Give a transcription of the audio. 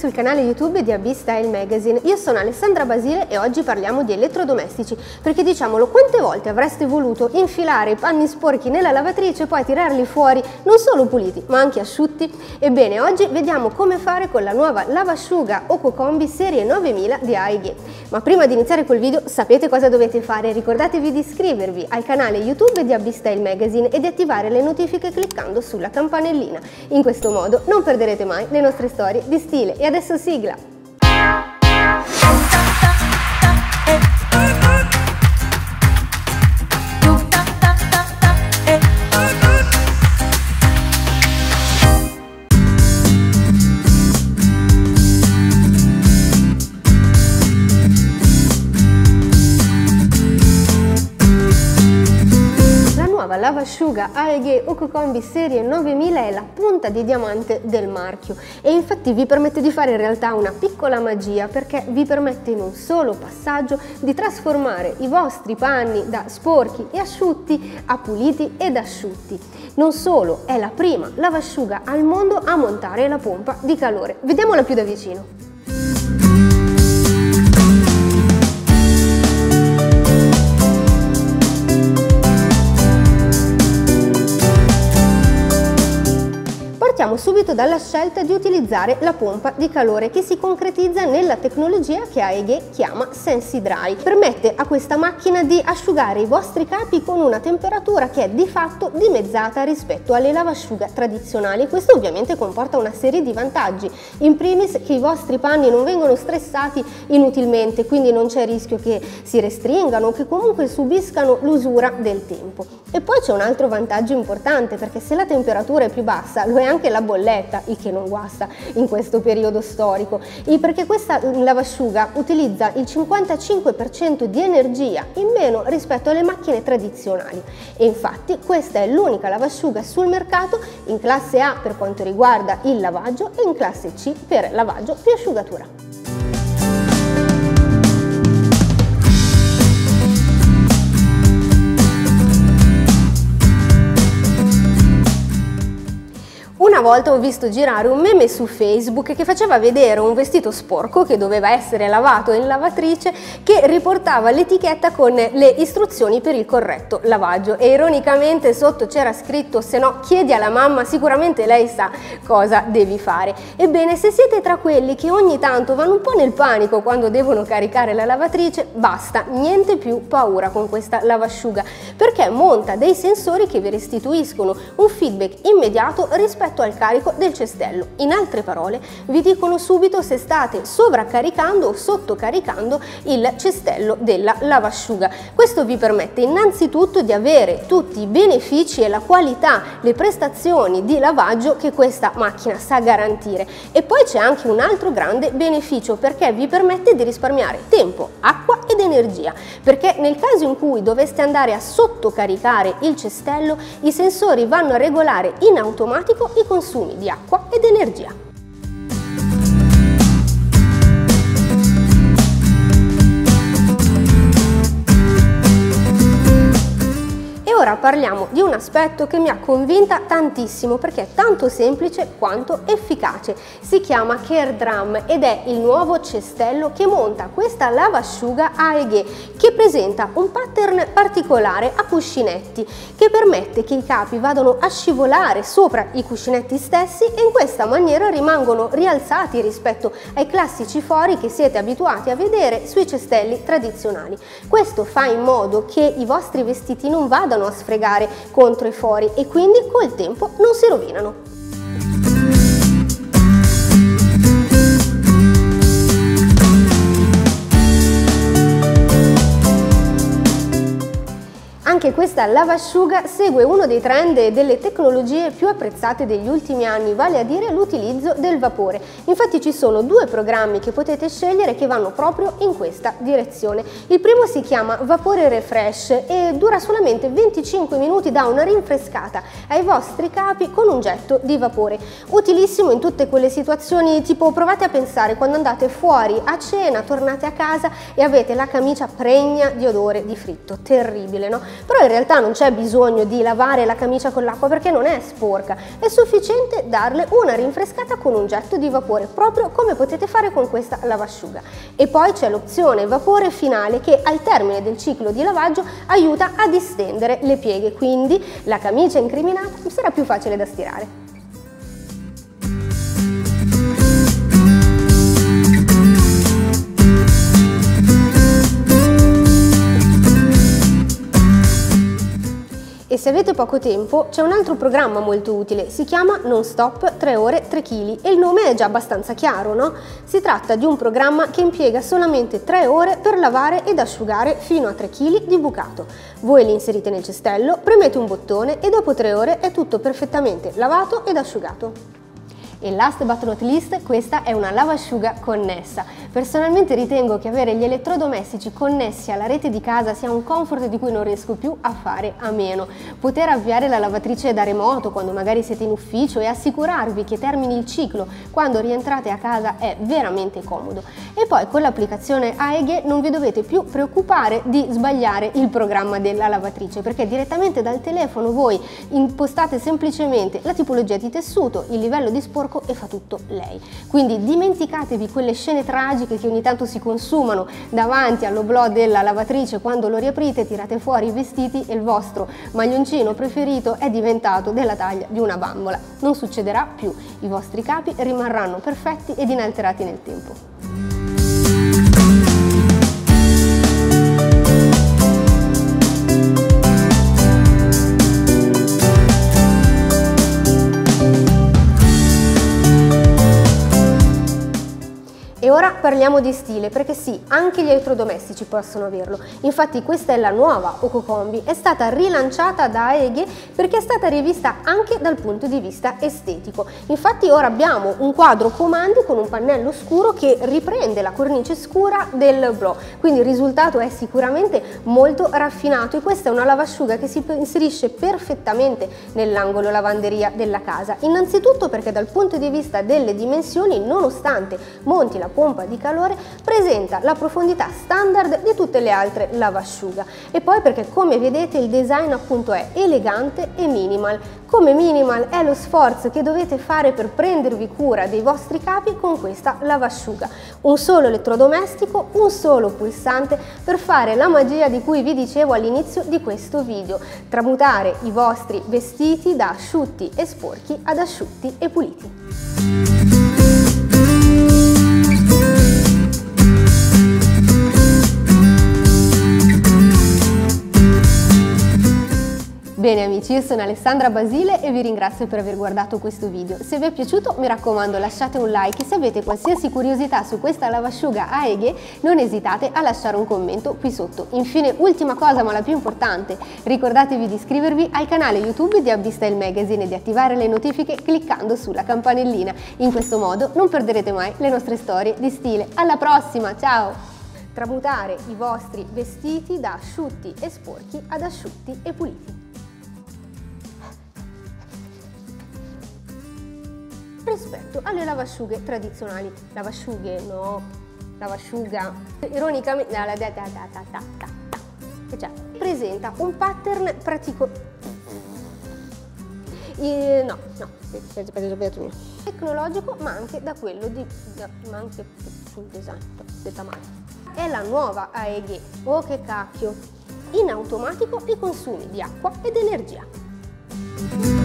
sul canale YouTube di AB Style Magazine. Io sono Alessandra Basile e oggi parliamo di elettrodomestici, perché diciamolo, quante volte avreste voluto infilare i panni sporchi nella lavatrice e poi tirarli fuori non solo puliti ma anche asciutti? Ebbene, oggi vediamo come fare con la nuova Lavasciuga Ökokombi serie 9000 di AEG. Ma prima di iniziare col video sapete cosa dovete fare? Ricordatevi di iscrivervi al canale YouTube di AB Style Magazine e di attivare le notifiche cliccando sulla campanellina. In questo modo non perderete mai le nostre storie di stile. E adesso sigla! Lavasciuga AEG Ökokombi serie 9000 è la punta di diamante del marchio e infatti vi permette di fare in realtà una piccola magia, perché vi permette in un solo passaggio di trasformare i vostri panni da sporchi e asciutti a puliti ed asciutti. Non solo, è la prima lavasciuga al mondo a montare la pompa di calore. Vediamola più da vicino. Subito dalla scelta di utilizzare la pompa di calore, che si concretizza nella tecnologia che AEG chiama Sensi Dry. Permette a questa macchina di asciugare i vostri capi con una temperatura che è di fatto dimezzata rispetto alle lavasciuga tradizionali. Questo ovviamente comporta una serie di vantaggi, in primis che i vostri panni non vengono stressati inutilmente, quindi non c'è rischio che si restringano o che comunque subiscano l'usura del tempo. E poi c'è un altro vantaggio importante, perché se la temperatura è più bassa lo è anche la bolletta, il che non guasta in questo periodo storico, e perché questa lavasciuga utilizza il 55% di energia in meno rispetto alle macchine tradizionali. E infatti questa è l'unica lavasciuga sul mercato in classe A per quanto riguarda il lavaggio e in classe C per lavaggio più asciugatura. Una volta ho visto girare un meme su Facebook che faceva vedere un vestito sporco che doveva essere lavato in lavatrice, che riportava l'etichetta con le istruzioni per il corretto lavaggio, e ironicamente sotto c'era scritto: se no chiedi alla mamma, sicuramente lei sa cosa devi fare. Ebbene, se siete tra quelli che ogni tanto vanno un po' nel panico quando devono caricare la lavatrice, basta, niente più paura con questa lavasciuga, perché monta dei sensori che vi restituiscono un feedback immediato rispetto al carico del cestello. In altre parole, vi dicono subito se state sovraccaricando o sottocaricando il cestello della lavasciuga. Questo vi permette innanzitutto di avere tutti i benefici e la qualità, le prestazioni di lavaggio che questa macchina sa garantire, e poi c'è anche un altro grande beneficio, perché vi permette di risparmiare tempo, acqua ed energia, perché nel caso in cui doveste andare a sottocaricare il cestello, i sensori vanno a regolare in automatico i consumi di acqua ed energia. Ora parliamo di un aspetto che mi ha convinta tantissimo, perché è tanto semplice quanto efficace. Si chiama Care Drum ed è il nuovo cestello che monta questa lavasciuga AEG, che presenta un pattern particolare a cuscinetti che permette che i capi vadano a scivolare sopra i cuscinetti stessi e in questa maniera rimangono rialzati rispetto ai classici fori che siete abituati a vedere sui cestelli tradizionali. Questo fa in modo che i vostri vestiti non vadano a sfregare contro i fori e quindi col tempo non si rovinano. Anche questa lavasciuga segue uno dei trend e delle tecnologie più apprezzate degli ultimi anni, vale a dire l'utilizzo del vapore. Infatti ci sono due programmi che potete scegliere che vanno proprio in questa direzione. Il primo si chiama Vapore Refresh e dura solamente 25 minuti, dà una rinfrescata ai vostri capi con un getto di vapore. Utilissimo in tutte quelle situazioni, tipo provate a pensare quando andate fuori a cena, tornate a casa e avete la camicia pregna di odore di fritto, terribile, no? Però in realtà non c'è bisogno di lavare la camicia con l'acqua perché non è sporca, è sufficiente darle una rinfrescata con un getto di vapore, proprio come potete fare con questa lavasciuga. E poi c'è l'opzione vapore finale che al termine del ciclo di lavaggio aiuta a distendere le pieghe, quindi la camicia incriminata sarà più facile da stirare. E se avete poco tempo c'è un altro programma molto utile, si chiama Non Stop 3 ore 3 kg e il nome è già abbastanza chiaro, no? Si tratta di un programma che impiega solamente 3 ore per lavare ed asciugare fino a 3 kg di bucato. Voi li inserite nel cestello, premete un bottone e dopo 3 ore è tutto perfettamente lavato ed asciugato. E last but not least, questa è una lavasciuga connessa. Personalmente ritengo che avere gli elettrodomestici connessi alla rete di casa sia un comfort di cui non riesco più a fare a meno. Poter avviare la lavatrice da remoto quando magari siete in ufficio e assicurarvi che termini il ciclo quando rientrate a casa è veramente comodo. E poi con l'applicazione AEG non vi dovete più preoccupare di sbagliare il programma della lavatrice, perché direttamente dal telefono voi impostate semplicemente la tipologia di tessuto, il livello di sporco e fa tutto lei. Quindi dimenticatevi quelle scene tragiche che ogni tanto si consumano davanti all'oblò della lavatrice, quando lo riaprite tirate fuori i vestiti e il vostro maglioncino preferito è diventato della taglia di una bambola. Non succederà più, i vostri capi rimarranno perfetti ed inalterati nel tempo. Ora parliamo di stile, perché sì, anche gli elettrodomestici possono averlo. Infatti questa è la nuova Ökokombi, è stata rilanciata da AEG perché è stata rivista anche dal punto di vista estetico. Infatti ora abbiamo un quadro comandi con un pannello scuro che riprende la cornice scura del bro, quindi il risultato è sicuramente molto raffinato e questa è una lavasciuga che si inserisce perfettamente nell'angolo lavanderia della casa. Innanzitutto perché dal punto di vista delle dimensioni, nonostante monti la pompa di calore, presenta la profondità standard di tutte le altre lavasciuga. E poi perché, come vedete, il design appunto è elegante e minimal. Come minimal è lo sforzo che dovete fare per prendervi cura dei vostri capi con questa lavasciuga. Un solo elettrodomestico, un solo pulsante per fare la magia di cui vi dicevo all'inizio di questo video, tramutare i vostri vestiti da asciutti e sporchi ad asciutti e puliti. Bene amici, io sono Alessandra Basile e vi ringrazio per aver guardato questo video. Se vi è piaciuto mi raccomando lasciate un like e se avete qualsiasi curiosità su questa lavasciuga AEG non esitate a lasciare un commento qui sotto. Infine, ultima cosa ma la più importante, ricordatevi di iscrivervi al canale YouTube di AB Style Magazine e di attivare le notifiche cliccando sulla campanellina. In questo modo non perderete mai le nostre storie di stile. Alla prossima, ciao! Tramutare i vostri vestiti da asciutti e sporchi ad asciutti e puliti. Rispetto alle lavasciughe tradizionali, lavasciughe no, lavasciuga, ironicamente, no, cioè, presenta un pattern tecnologico, ma anche da quello di, ma anche sul design, detta male. È la nuova AEG, oh che cacchio, in automatico i consumi di acqua ed energia.